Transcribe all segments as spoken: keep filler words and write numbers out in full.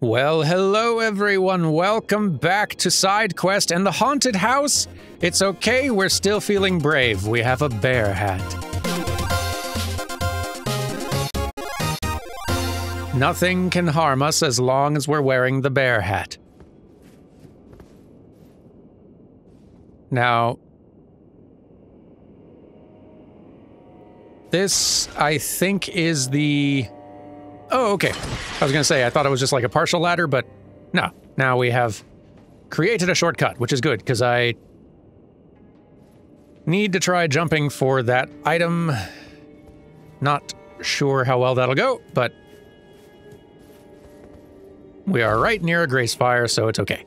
Well, hello everyone, welcome back to SideQuest and the Haunted House. It's okay, we're still feeling brave. We have a bear hat. Nothing can harm us as long as we're wearing the bear hat. Now, this, I think, is the... Oh, okay. I was gonna say, I thought it was just like a partial ladder, but no. Now we have created a shortcut, which is good, because I need to try jumping for that item. Not sure how well that'll go, but we are right near a grace fire, so it's okay.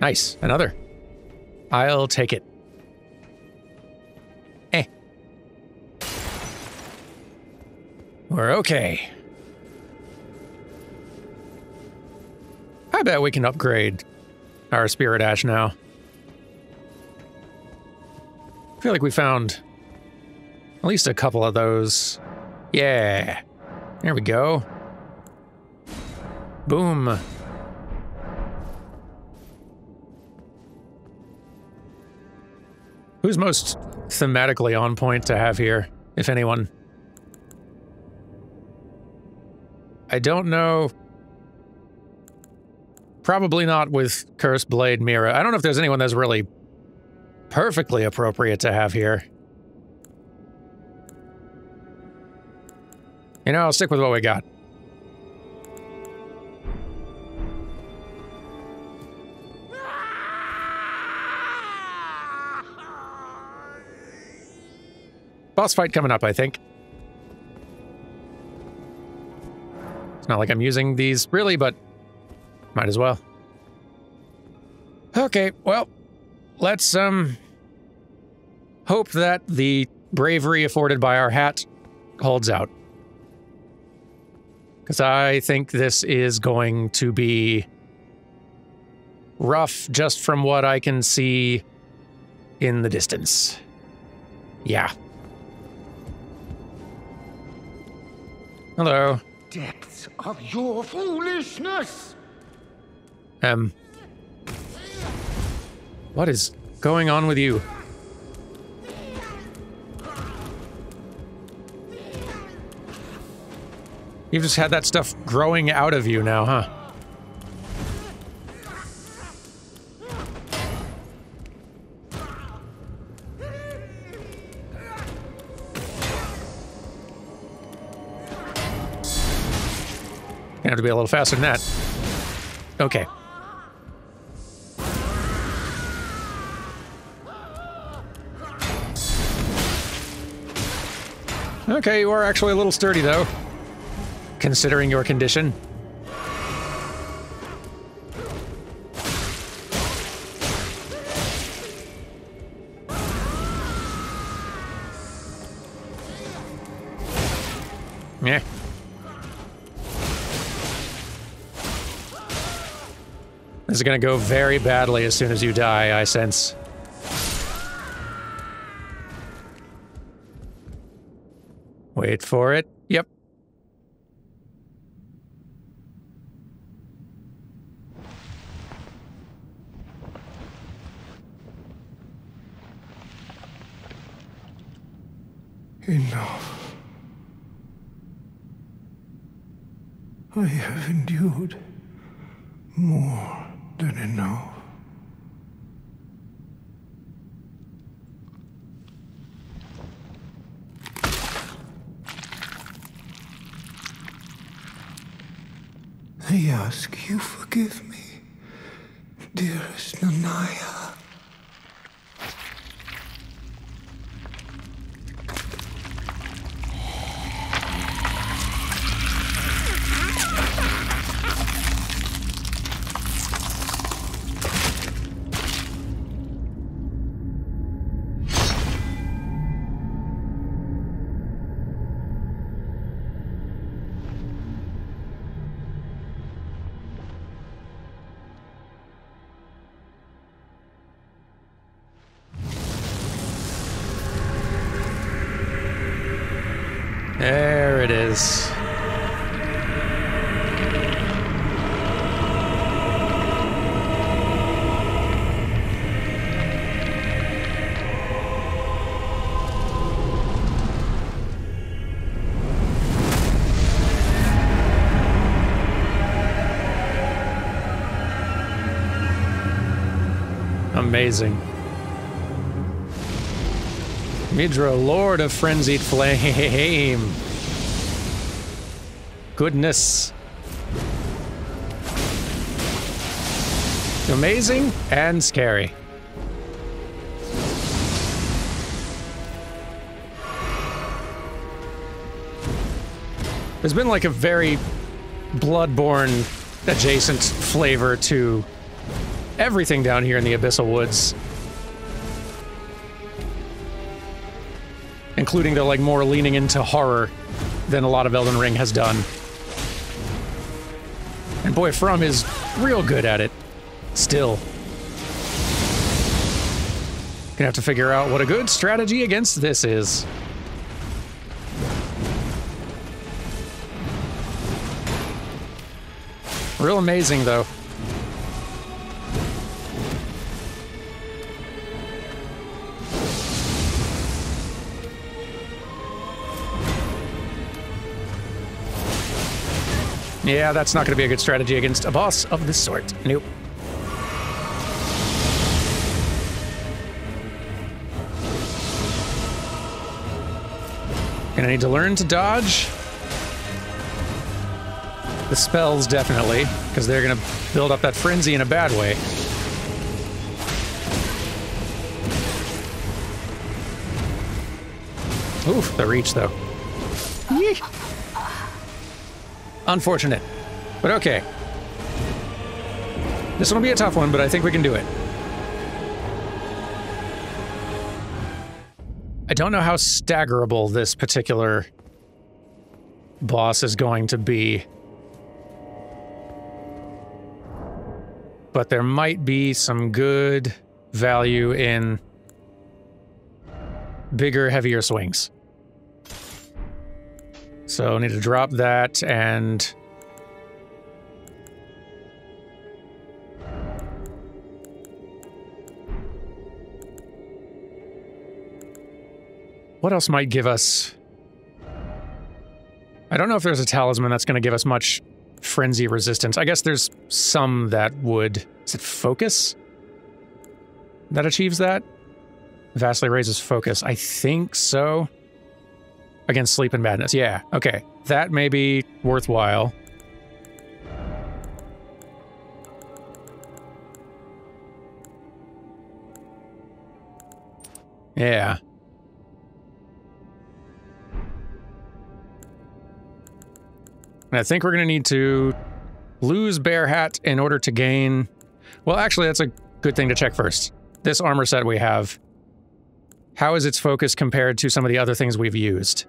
Nice. Another. I'll take it. Eh. We're okay. I bet we can upgrade our Spirit Ash now. I feel like we found at least a couple of those. Yeah. There we go. Boom. Who's most thematically on point to have here, if anyone? I don't know. Probably not with Cursed-Blade Midra. I don't know if there's anyone that's really perfectly appropriate to have here. You know, I'll stick with what we got. Boss fight coming up, I think. It's not like I'm using these really, but might as well. Okay, well, let's um hope that the bravery afforded by our hat holds out, because I think this is going to be rough just from what I can see in the distance. Yeah. Hello. Depths of your foolishness. Um. What is going on with you? You've just had that stuff growing out of you now, huh? Have to be a little faster than that. Okay. Okay, you are actually a little sturdy, though, considering your condition. Yeah. This is gonna go very badly as soon as you die, I sense. Wait for it. Yep. Enough. I have endured more than enough. I ask you forgive me, dearest Nanaya. There it is. amazing. Midra, Lord of Frenzied Flame. Goodness. Amazing and scary. There's been like a very Bloodborne adjacent flavor to everything down here in the Abyssal Woods. Including the like more leaning into horror than a lot of Elden Ring has done. And boy, From is real good at it. Still. Gonna have to figure out what a good strategy against this is. Real amazing, though. Yeah, that's not going to be a good strategy against a boss of this sort. Nope. Gonna need to learn to dodge. The spells, definitely, because they're going to build up that frenzy in a bad way. Oof, the reach, though. Yeesh. Unfortunate, but okay. This one will be a tough one, but I think we can do it. I don't know how staggerable this particular boss is going to be. But there might be some good value in bigger, heavier swings. So I need to drop that and what else might give us? I don't know if there's a talisman that's going to give us much frenzy resistance. I guess there's some that would. Is it focus? That achieves that? Vastly raises focus. I think so. Against sleep and madness. Yeah, okay. That may be worthwhile. Yeah. And I think we're going to need to lose Bear Hat in order to gain... Well, actually, that's a good thing to check first. This armor set we have, how is its focus compared to some of the other things we've used?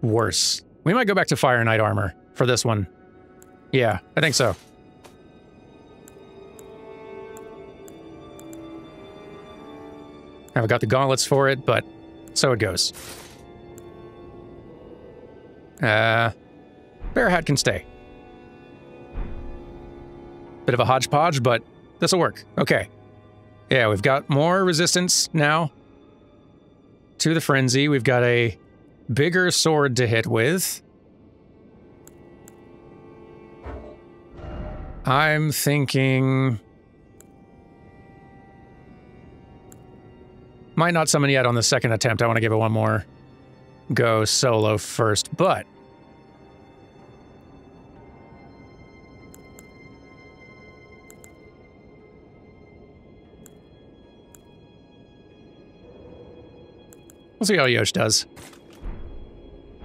Worse. We might go back to Fire Knight Armor for this one. Yeah, I think so. Haven't got the gauntlets for it, but so it goes. Uh... Bear Hat can stay. Bit of a hodgepodge, but this'll work. Okay. Yeah, we've got more resistance now to the frenzy. We've got a bigger sword to hit with. I'm thinking... Might not summon yet on the second attempt. I want to give it one more go solo first, but... We'll see how Yosh does.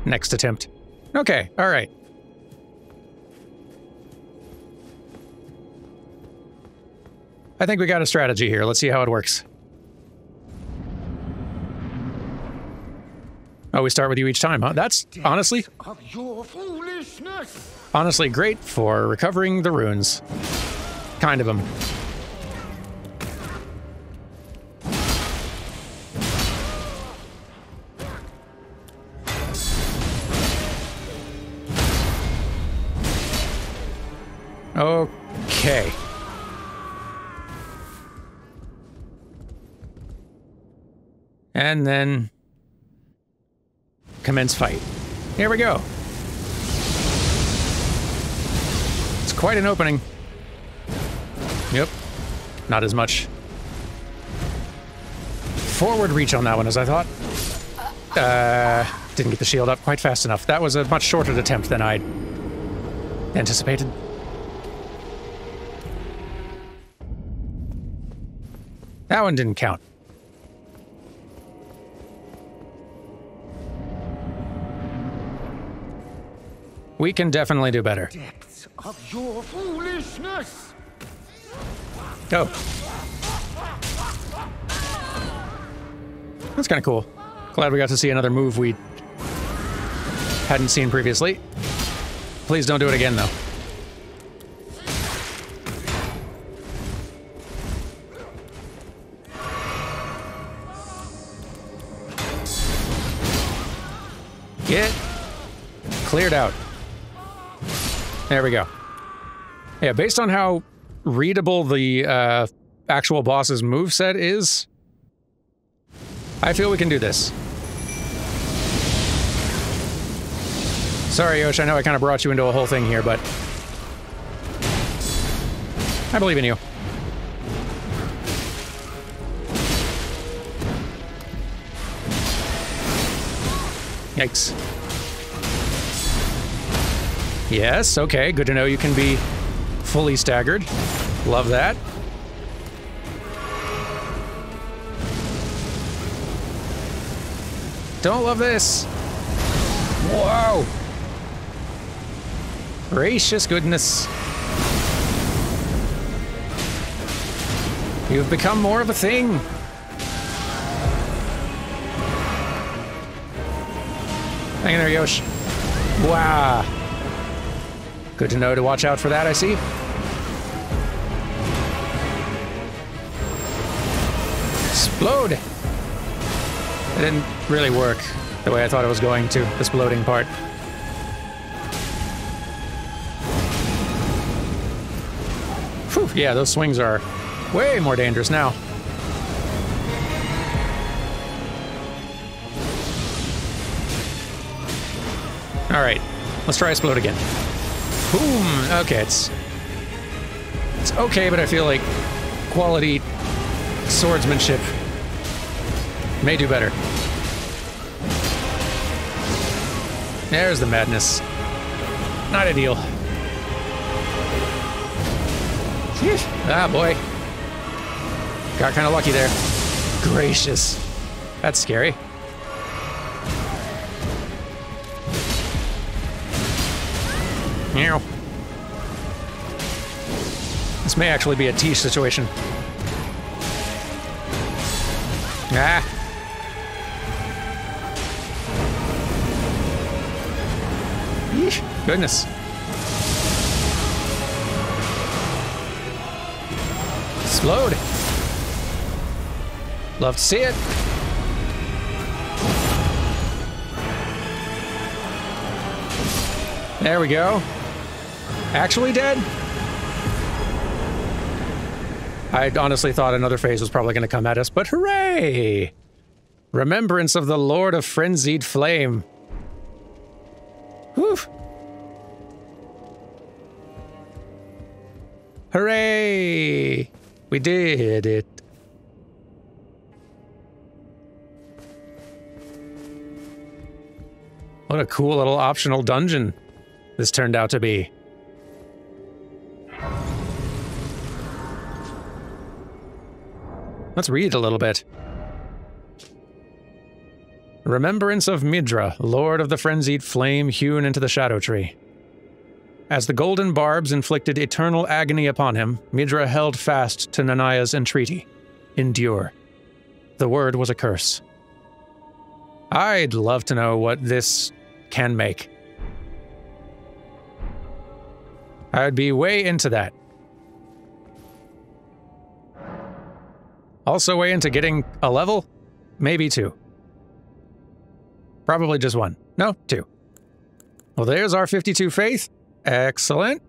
Next attempt. Okay, all right. I think we got a strategy here. Let's see how it works. Oh, we start with you each time, huh? That's honestly... Honestly, great for recovering the runes. Kind of them. Okay. And then... commence fight. Here we go. It's quite an opening. Yep. Not as much. forward reach on that one as I thought. Uh, didn't get the shield up quite fast enough. That was a much shorter attempt than I anticipated. That one didn't count. We can definitely do better. Depths of your foolishness. Go. That's kind of cool. Glad we got to see another move we hadn't seen previously. Please don't do it again, though. Get cleared out. There we go. Yeah, based on how readable the uh, actual boss's moveset is, I feel we can do this. Sorry, Yosh, I know I kind of brought you into a whole thing here, but I believe in you. Yikes. Yes, okay, good to know you can be fully staggered. Love that. Don't love this. Whoa. Gracious goodness. You've become more of a thing. Hang in there, Yosh. Wow. Good to know to watch out for that, I see. Explode! It didn't really work the way I thought it was going to, this bloating part. Whew, yeah, those swings are way more dangerous now. All right, let's try explode again. Boom! Okay, it's... It's okay, but I feel like quality swordsmanship may do better. There's the madness. Not ideal. Phew. Ah, boy. Got kind of lucky there. Gracious. That's scary. This may actually be a Tish situation. Ah. Yeesh. Goodness. Explode. Love to see it. There we go. Actually dead? I honestly thought another phase was probably going to come at us, but hooray! Remembrance of the Lord of Frenzied Flame. Whew. Hooray! We did it. What a cool little optional dungeon this turned out to be. Let's read a little bit. Remembrance of Midra, Lord of the Frenzied Flame, hewn into the Shadow Tree. As the golden barbs inflicted eternal agony upon him, Midra held fast to Nanaya's entreaty. Endure. The word was a curse. I'd love to know what this can make. I'd be way into that. Also way into getting a level? Maybe two. Probably just one. No, two. Well, there's our fifty-two faith. Excellent.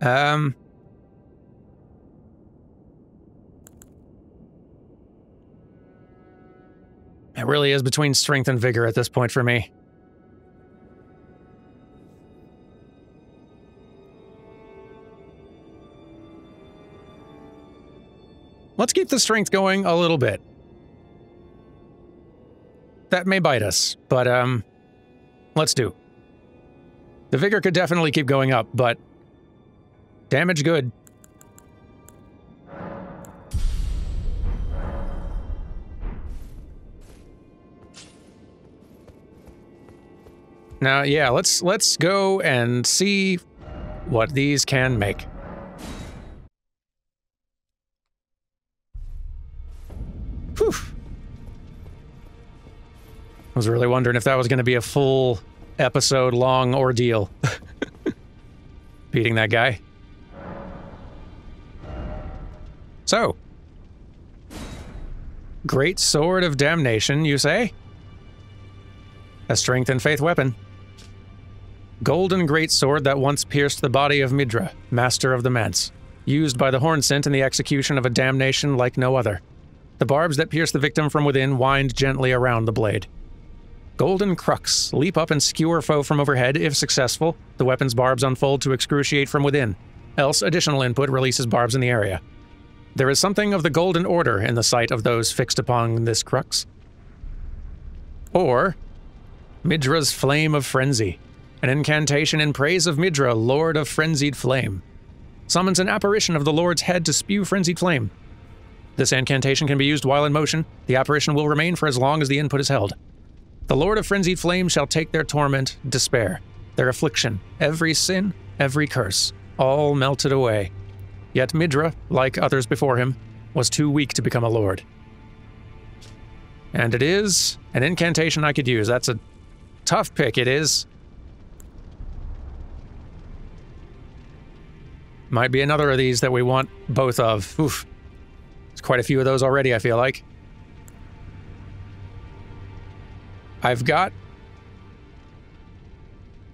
Um. It really is between strength and vigor at this point for me. Let's keep the strength going a little bit. that may bite us, but um, let's do. The vigor could definitely keep going up, but damage good. Now, yeah, let's let's go and see what these can make. Whew. I was really wondering if that was going to be a full episode long ordeal. Beating that guy. So. Great Sword of Damnation, you say? A strength and faith weapon. Golden great sword that once pierced the body of Midra, master of the manse, used by the Hornsent in the execution of a damnation like no other. The barbs that pierce the victim from within wind gently around the blade. Golden crux, leap up and skewer foe from overhead. If successful, the weapon's barbs unfold to excruciate from within, else additional input releases barbs in the area. There is something of the golden order in the sight of those fixed upon this crux. Or Midra's Flame of Frenzy. An incantation in praise of Midra, Lord of Frenzied Flame. Summons an apparition of the Lord's head to spew frenzied flame. This incantation can be used while in motion. The apparition will remain for as long as the input is held. The Lord of Frenzied Flame shall take their torment, despair, their affliction, every sin, every curse, all melted away. Yet Midra, like others before him, was too weak to become a lord. And it is an incantation I could use. That's a tough pick, it is. Might be another of these that we want both of. Oof. There's quite a few of those already, I feel like. I've got...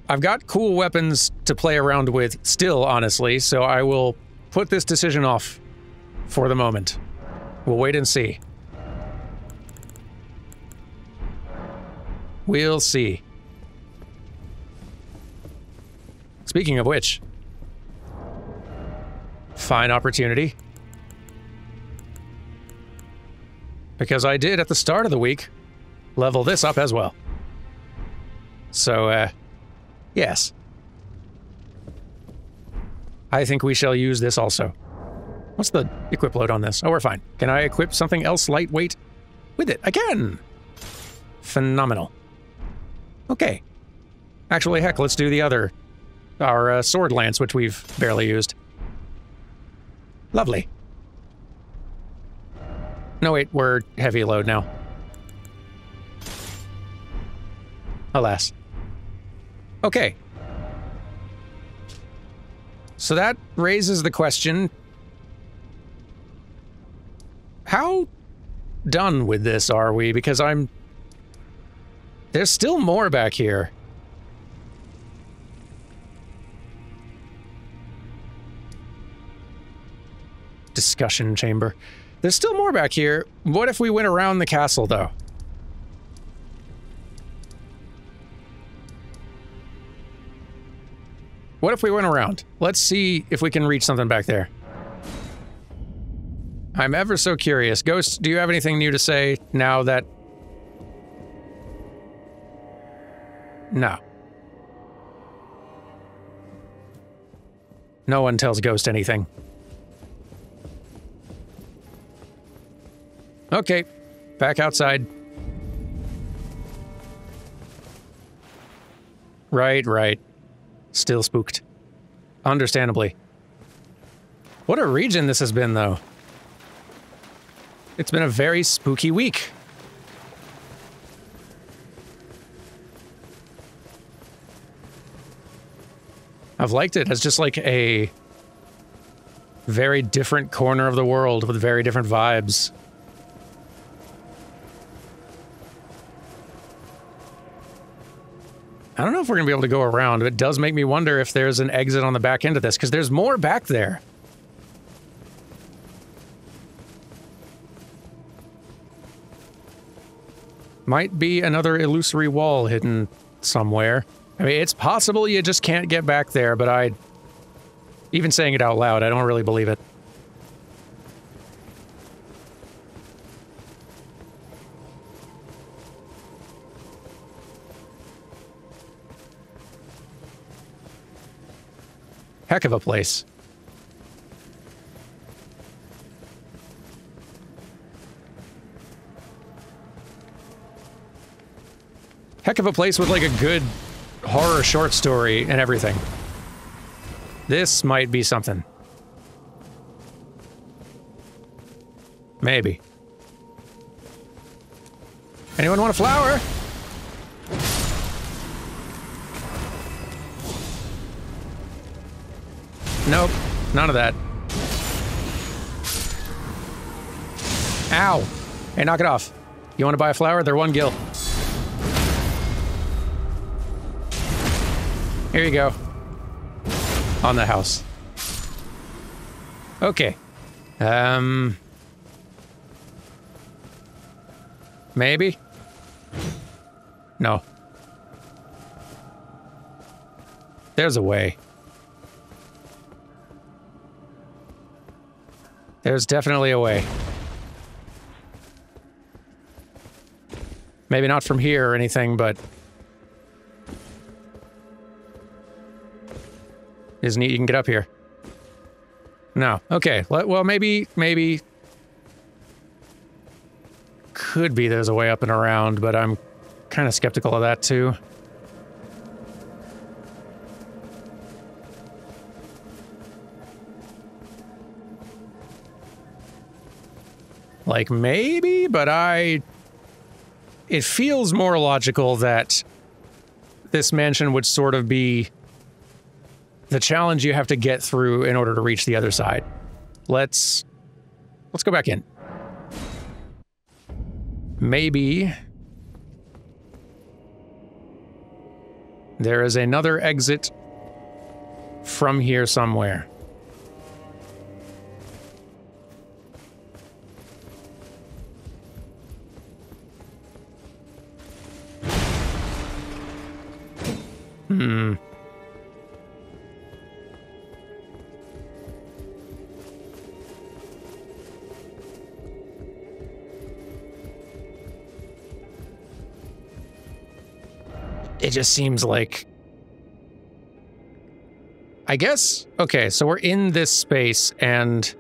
I've got cool weapons to play around with still, honestly, so I will put this decision off for the moment. We'll wait and see. We'll see. Speaking of which... Fine opportunity. Because I did, at the start of the week, level this up as well. So, uh, yes. I think we shall use this also. What's the equip load on this? Oh, we're fine. Can I equip something else lightweight with it? I can! Phenomenal. Okay. Actually, heck, let's do the other. Our uh, sword lance, which we've barely used. Lovely. No, wait, we're heavy load now. Alas. Okay. So that raises the question... How done with this are we? Because I'm... There's still more back here. Discussion chamber. There's still more back here. What if we went around the castle, though? What if we went around? Let's see if we can reach something back there. I'm ever so curious. Ghost, do you have anything new to say now that... No. No one tells Ghost anything. Okay, back outside. Right, right. Still spooked. Understandably. What a region this has been, though. It's been a very spooky week. I've liked it as just like a very different corner of the world with very different vibes. I don't know if we're going to be able to go around, but it does make me wonder if there's an exit on the back end of this, because there's more back there. Might be another illusory wall hidden somewhere. I mean, it's possible you just can't get back there, but I... Even saying it out loud, I don't really believe it. Heck of a place. Heck of a place with like a good horror short story and everything. This might be something. Maybe. Anyone want a flower? Nope, none of that. Ow! Hey, knock it off. You want to buy a flower? They're one gil. Here you go. On the house. Okay. Um... Maybe? No. There's a way. There's definitely a way. Maybe not from here or anything, but... It's neat you can get up here. No. Okay. Well, maybe... Maybe... Could be there's a way up and around, but I'm kind of skeptical of that, too. Like, maybe, but I... It feels more logical that this mansion would sort of be the challenge you have to get through in order to reach the other side. Let's... Let's go back in. Maybe... There is another exit from here somewhere. Hmm. It just seems like... I guess? Okay, so we're in this space, and...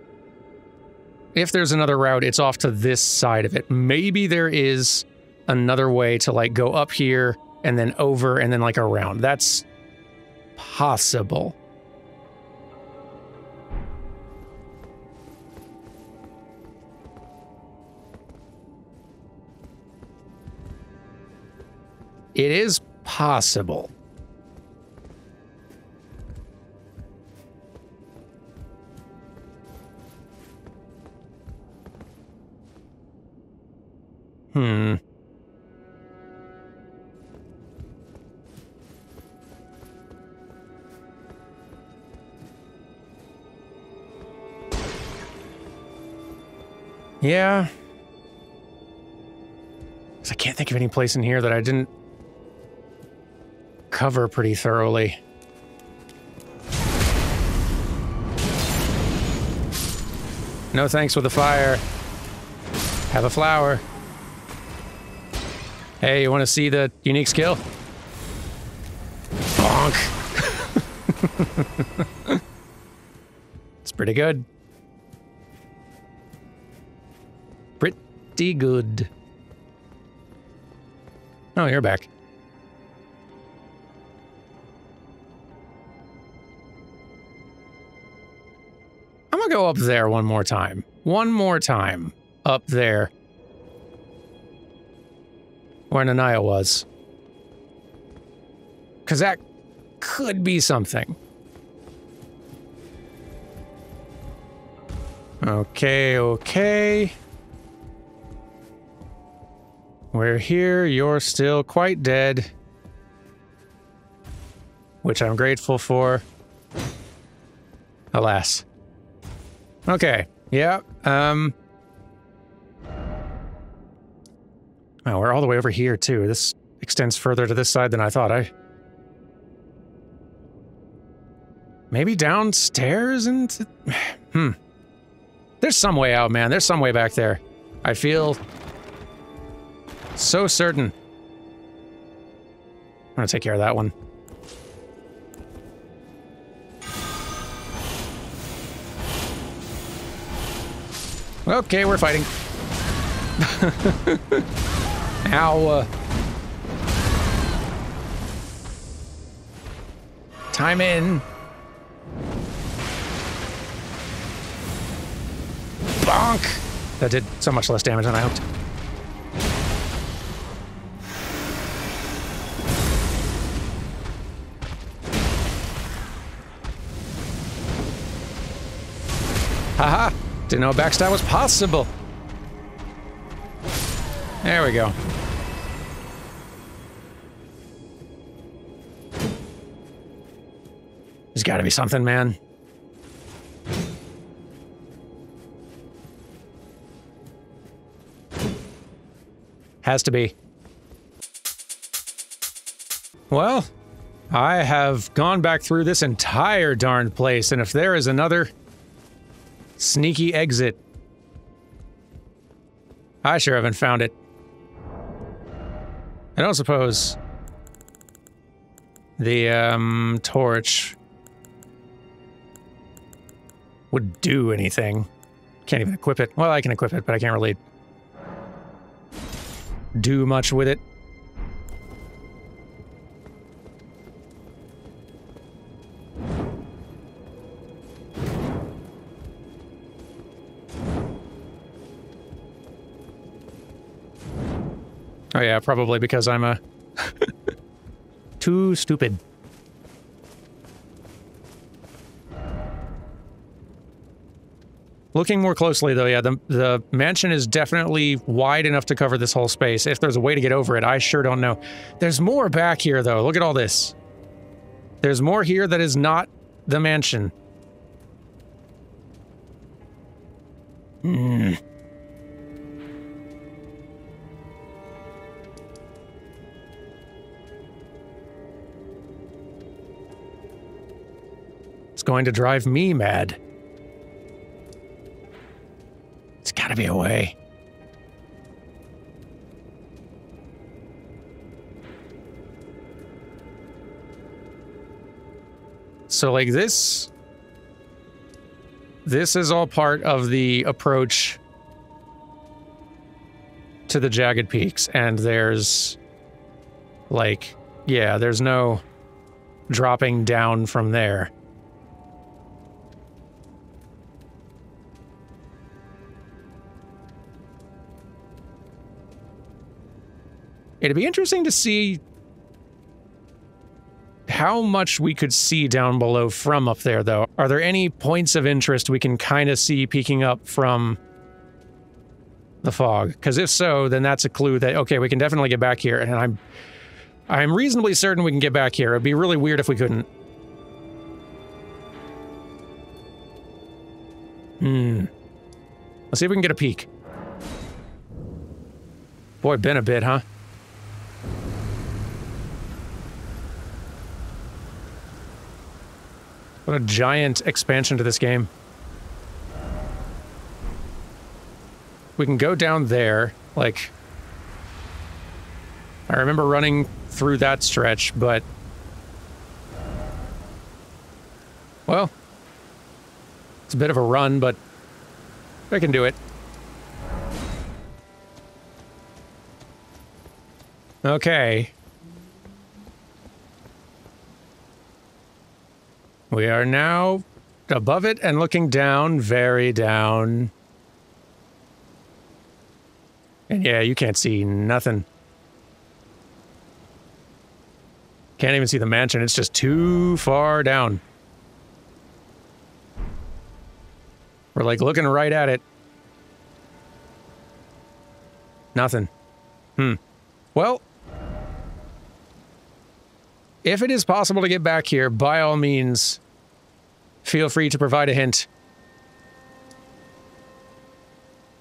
If there's another route, it's off to this side of it. Maybe there is another way to, like, go up here, and then over, and then, like, around. That's... possible. It is possible. Possible. Hmm. Yeah. 'Cause I can't think of any place in here that I didn't cover pretty thoroughly. No thanks with the fire. Have a flower. Hey, you want to see the unique skill? Bonk. It's pretty good. Pretty good. Oh, you're back. Go up there one more time. One more time. Up there. Where Nanaya was. Because that could be something. Okay, okay. We're here. You're still quite dead. Which I'm grateful for. Alas. Okay, yeah, um... Oh, we're all the way over here, too. This extends further to this side than I thought. I... Maybe downstairs and... Hmm. There's some way out, man. There's some way back there. I feel... so certain. I'm gonna take care of that one. Okay, we're fighting. Ow. Uh, time in. Bonk! That did so much less damage than I hoped. Haha! Didn't know a backstab was possible! There we go. There's gotta be something, man. Has to be. Well, I have gone back through this entire darn place, and if there is another sneaky exit, I sure haven't found it. I don't suppose the um, torch would do anything. Can't even equip it. Well, I can equip it, but I can't really do much with it. Oh yeah, probably because I'm a too stupid. Looking more closely, though, yeah, the, the mansion is definitely wide enough to cover this whole space. If there's a way to get over it, I sure don't know. There's more back here, though. Look at all this. There's more here that is not the mansion. Hmm. It's going to drive me mad. It's gotta be a way. So like this, this is all part of the approach to the Jagged Peaks, and there's like, yeah, there's no dropping down from there. It'd be interesting to see how much we could see down below from up there, though. Are there any points of interest we can kind of see peeking up from the fog? Because if so, then that's a clue that, okay, we can definitely get back here, and I'm, I'm reasonably certain we can get back here. It'd be really weird if we couldn't. Hmm. Let's see if we can get a peek. Boy, been a bit, huh? What a giant expansion to this game. We can go down there, like... I remember running through that stretch, but... Well... It's a bit of a run, but... I can do it. Okay. We are now above it and looking down, very down. And yeah, you can't see nothing. Can't even see the mansion, it's just too far down. We're like looking right at it. Nothing. Hmm. Well... If it is possible to get back here, by all means... Feel free to provide a hint.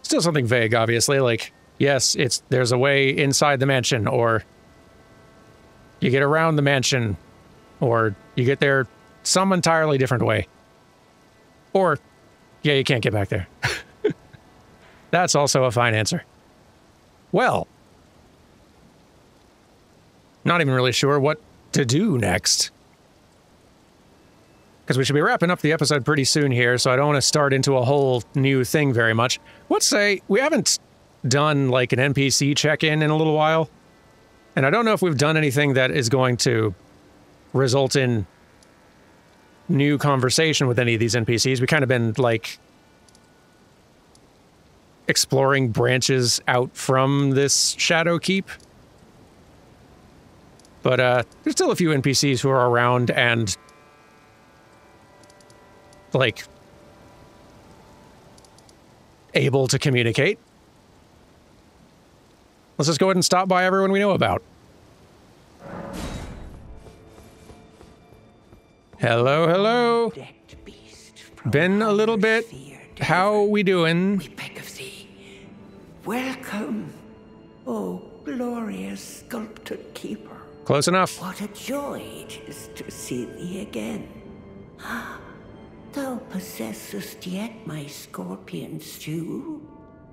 Still something vague, obviously, like, yes, it's there's a way inside the mansion, or you get around the mansion, or you get there some entirely different way. Or, yeah, you can't get back there. That's also a fine answer. Well, not even really sure what to do next. because we should be wrapping up the episode pretty soon here, so I don't want to start into a whole new thing very much. Let's say we haven't done, like, an N P C check-in in a little while, and I don't know if we've done anything that is going to result in new conversation with any of these N P Cs. We've kind of been, like, exploring branches out from this Shadow Keep. But uh, there's still a few N P Cs who are around and, like, able to communicate. Let's just go ahead and stop by everyone we know about. Hello, hello. Been a little bit. How we doing? We beg of thee. Welcome, oh glorious sculpted keeper. Close enough. What a joy it is to see thee again. Thou possessest yet my scorpion stew.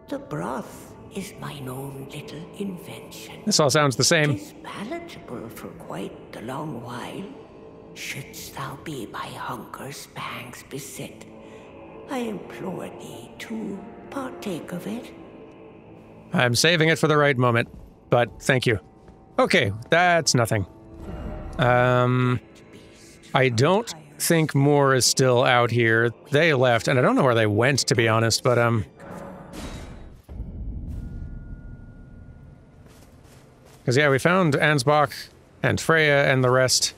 The broth is mine own little invention. This all sounds the same. It is palatable for quite the long while. Shouldst thou be by hunger's pangs beset, I implore thee to partake of it. I'm saving it for the right moment, but thank you. Okay, that's nothing. Um, I don't think Moore is still out here. They left, and I don't know where they went, to be honest, but, um... because, yeah, we found Ansbach and Freya and the rest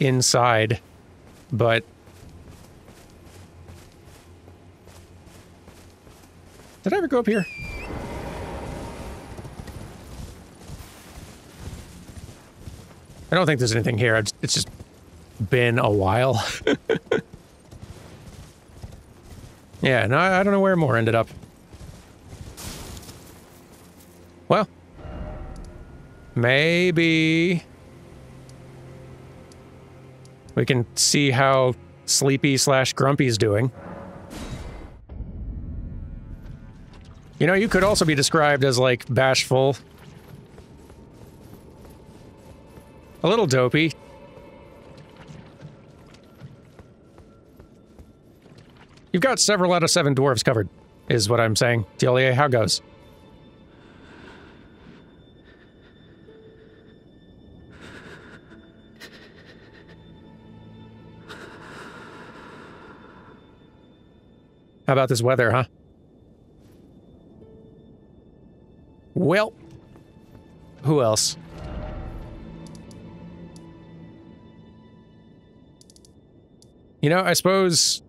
inside, but... did I ever go up here? I don't think there's anything here. It's just been a while. Yeah, no, I don't know where Moore ended up. Well, maybe we can see how Sleepy slash Grumpy's doing. You know, you could also be described as, like, bashful. A little dopey. You've got several out of seven dwarves covered, is what I'm saying. Tillier, how goes? How about this weather, huh? Well, who else? You know, I suppose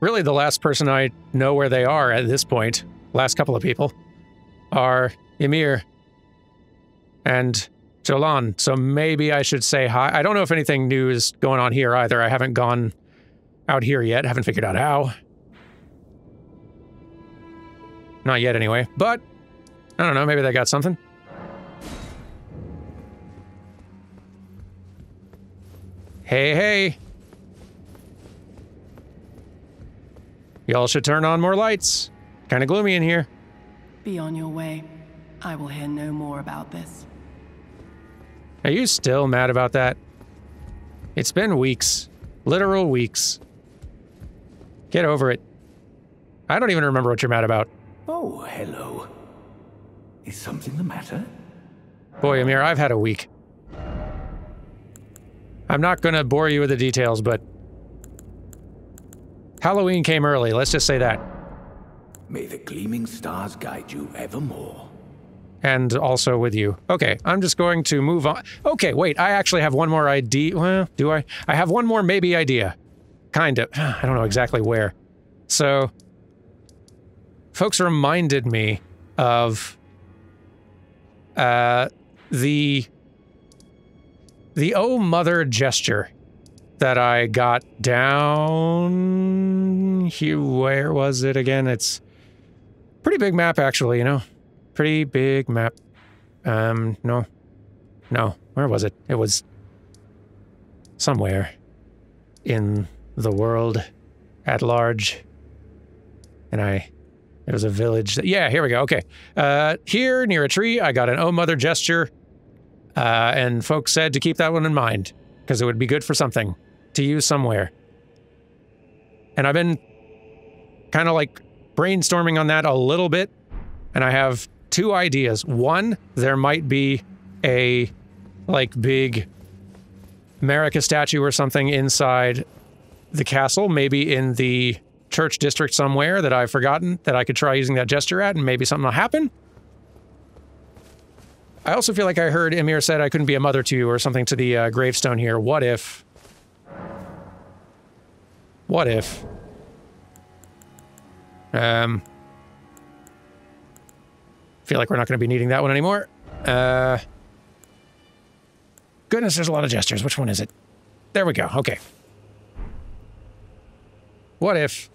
really the last person I know where they are at this point, last couple of people, are Ymir and Jolan, so maybe I should say hi. I don't know if anything new is going on here either. I haven't gone out here yet, haven't figured out how. Not yet, anyway. But, I don't know, maybe they got something. Hey, hey! Y'all should turn on more lights. Kinda gloomy in here. Be on your way. I will hear no more about this. Are you still mad about that? It's been weeks. Literal weeks. Get over it. I don't even remember what you're mad about. Oh, hello. Is something the matter? Boy, Ymir, I've had a week. I'm not gonna bore you with the details, but... Halloween came early, let's just say that. May the gleaming stars guide you evermore. And also with you. Okay, I'm just going to move on. Okay, wait, I actually have one more idea. Well, do I? I have one more maybe idea. Kind of. I don't know exactly where. So... folks reminded me of uh, the the oh mother gesture that I got down here. Where was it again? It's pretty big map, actually, you know, pretty big map. Um, no, no, where was it? It was somewhere in the world at large, and I. It was a village. That, yeah, here we go. Okay. Uh, here, near a tree, I got an oh mother gesture, uh, and folks said to keep that one in mind. because it would be good for something to use somewhere. And I've been kind of like brainstorming on that a little bit, and I have two ideas. One, there might be a like big Marika statue or something inside the castle, maybe in the church district somewhere that I've forgotten, that I could try using that gesture at, and maybe something will happen. I also feel like I heard Ymir said I couldn't be a mother to you or something to the uh, gravestone here. What if? What if? Um, feel like we're not going to be needing that one anymore. Uh, goodness, there's a lot of gestures. Which one is it? There we go. Okay. What if?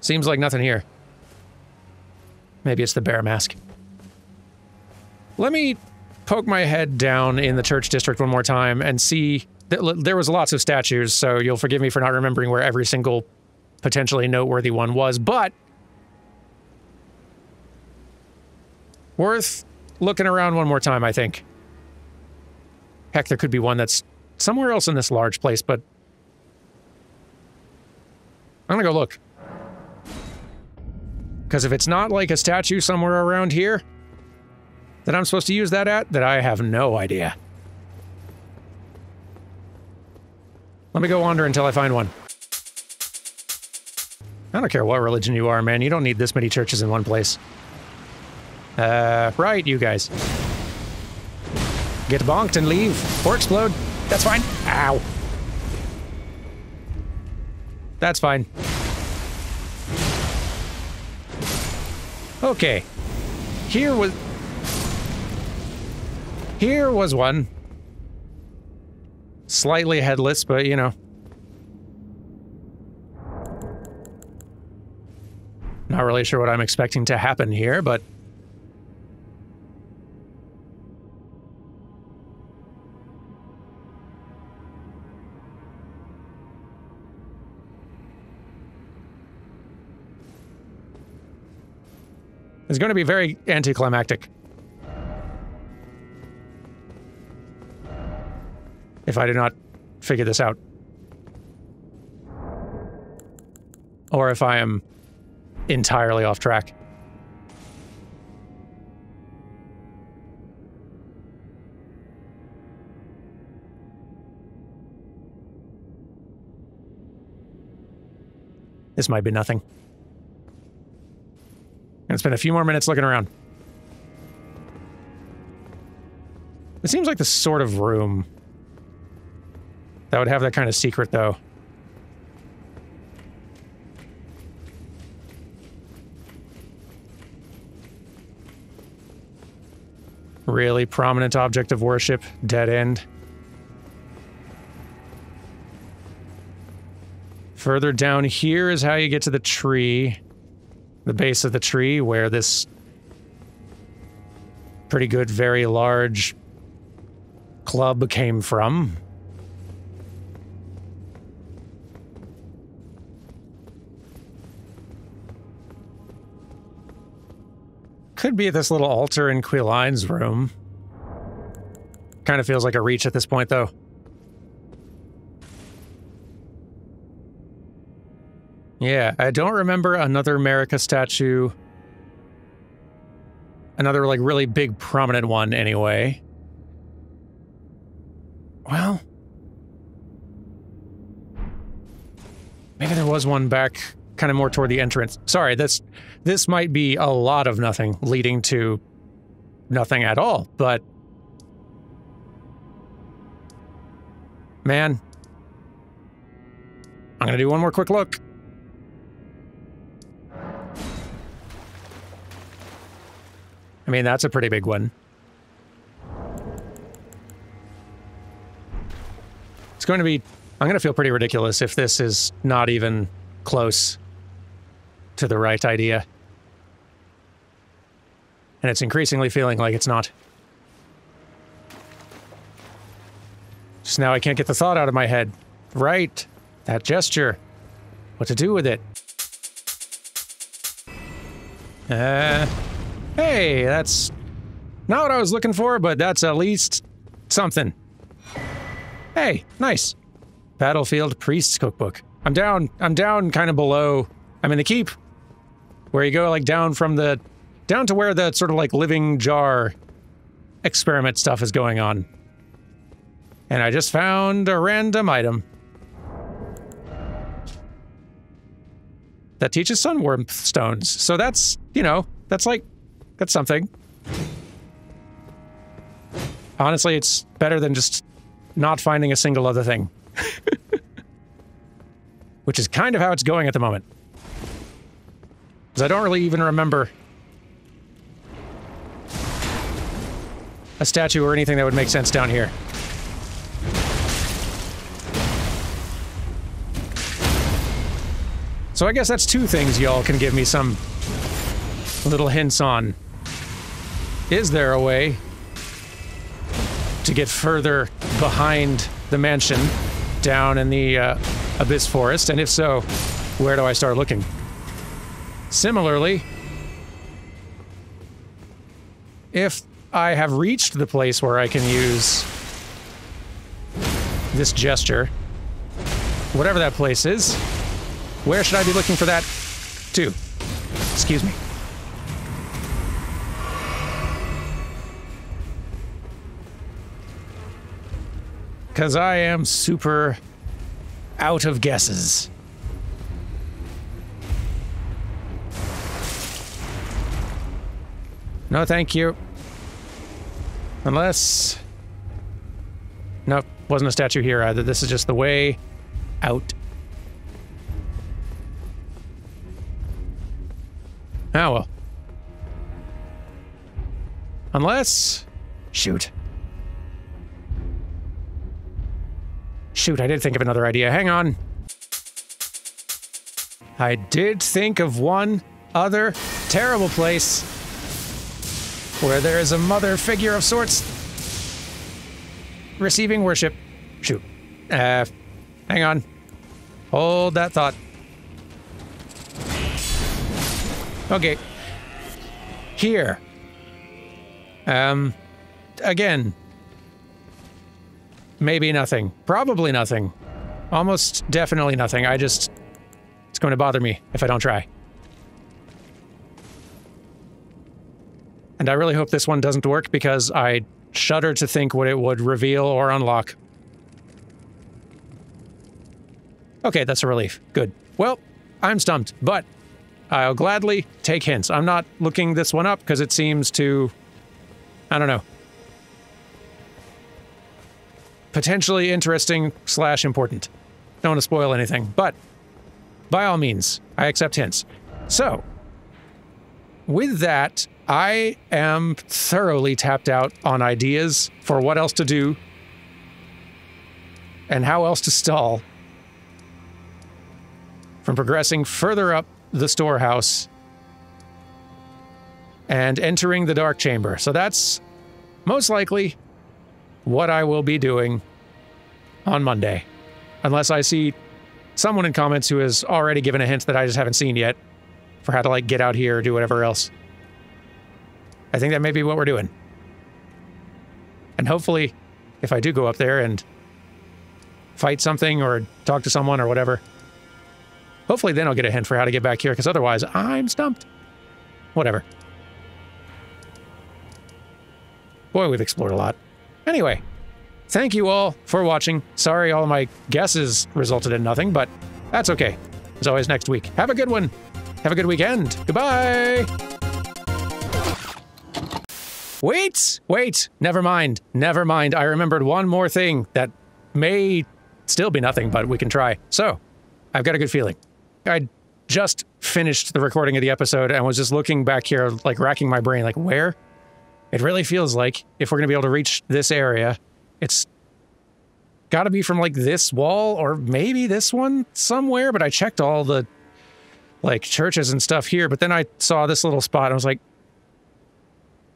Seems like nothing here. Maybe it's the bear mask. Let me poke my head down in the church district one more time and see. There was lots of statues, so you'll forgive me for not remembering where every single potentially noteworthy one was, but worth looking around one more time, I think. Heck, there could be one that's somewhere else in this large place, but I'm gonna go look. Because if it's not like a statue somewhere around here that I'm supposed to use that at, that I have no idea. Let me go wander until I find one. I don't care what religion you are, man. You don't need this many churches in one place. Uh, right, you guys. Get bonked and leave, or explode. That's fine. Ow. That's fine. Okay, here was... Here was one. Slightly headless, but you know. Not really sure what I'm expecting to happen here, but... It's going to be very anticlimactic if I do not figure this out. Or if I am entirely off track. This might be nothing. And spend a few more minutes looking around. It seems like the sort of room that would have that kind of secret, though. Really prominent object of worship, dead end. Further down here is how you get to the tree. The base of the tree where this pretty good, very large club came from. Could be at this little altar in Queline's room. Kind of feels like a reach at this point, though. Yeah, I don't remember another Marika statue. Another, like, really big, prominent one, anyway. Well... maybe there was one back, kind of more toward the entrance. Sorry, this, this might be a lot of nothing, leading to nothing at all, but... man. I'm gonna do one more quick look. I mean, that's a pretty big one. It's going to be... I'm going to feel pretty ridiculous if this is not even close to the right idea. And it's increasingly feeling like it's not. Just now I can't get the thought out of my head. Right. That gesture. what to do with it. Uh, hey, that's not what I was looking for, but that's at least something. Hey, nice. Battlefield Priest's Cookbook. I'm down, I'm down kind of below, I'm in the keep, where you go like down from the, down to where the sort of like living jar experiment stuff is going on. And I just found a random item that teaches sunworm stones. So that's, you know, that's like, that's something. Honestly, it's better than just not finding a single other thing. Which is kind of how it's going at the moment. Because I don't really even remember a statue or anything that would make sense down here. So I guess that's two things y'all can give me some little hints on. Is there a way to get further behind the mansion down in the uh, Abyss Forest? And if so, where do I start looking? Similarly, if I have reached the place where I can use this gesture, whatever that place is, where should I be looking for that too? Excuse me. Because I am super out of guesses. No, thank you. Unless... nope, wasn't a statue here either. This is just the way out. Ah, well. Unless... shoot. Shoot, I did think of another idea. Hang on. I did think of one other terrible place where there is a mother figure of sorts receiving worship. Shoot. Uh, hang on. Hold that thought. Okay. Here. Um, again. Maybe nothing. Probably nothing. Almost definitely nothing. I just... it's going to bother me if I don't try. And I really hope this one doesn't work because I shudder to think what it would reveal or unlock. Okay, that's a relief. Good. Well, I'm stumped, but... I'll gladly take hints. I'm not looking this one up because it seems to... I don't know. Potentially interesting slash important. Don't want to spoil anything, but... by all means, I accept hints. So... with that, I am thoroughly tapped out on ideas for what else to do... and how else to stall... from progressing further up the storehouse and entering the dark chamber. So that's most likely what I will be doing on Monday, unless I see someone in comments who has already given a hint that I just haven't seen yet for how to like get out here or do whatever else. I think that may be what we're doing. And hopefully if I do go up there and fight something or talk to someone or whatever, hopefully then I'll get a hint for how to get back here, because otherwise I'm stumped. Whatever. Boy, we've explored a lot. Anyway, thank you all for watching. Sorry all my guesses resulted in nothing, but that's okay. As always, next week. Have a good one. Have a good weekend. Goodbye. Wait, wait. Never mind. Never mind. I remembered one more thing that may still be nothing, but we can try. So, I've got a good feeling. I just finished the recording of the episode and was just looking back here, like racking my brain, like where? It really feels like if we're going to be able to reach this area, it's got to be from like this wall or maybe this one somewhere. But I checked all the like churches and stuff here, but then I saw this little spot and I was like,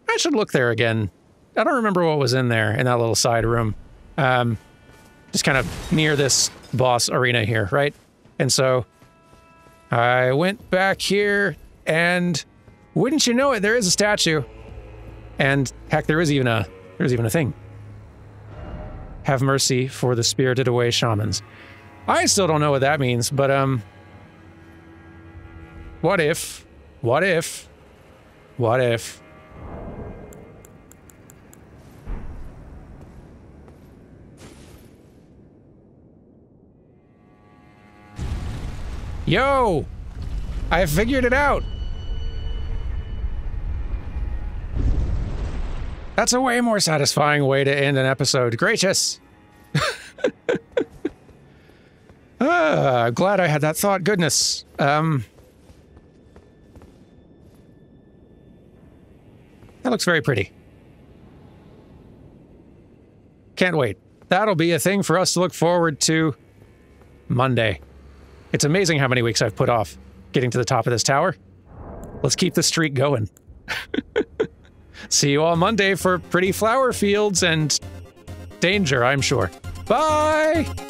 I should look there again. I don't remember what was in there in that little side room. Um, just kind of near this boss arena here, right? And so I went back here, and wouldn't you know it, there is a statue. And heck, there is even a there is even a thing. Have mercy for the spirited away shamans. I still don't know what that means, but um what if what if what if yo, I figured it out. That's a way more satisfying way to end an episode. Gracious. Ah, glad I had that thought. Goodness. Um, that looks very pretty. Can't wait. That'll be a thing for us to look forward to Monday. It's amazing how many weeks I've put off getting to the top of this tower. Let's keep the streak going. See you all Monday for pretty flower fields and danger, I'm sure. Bye!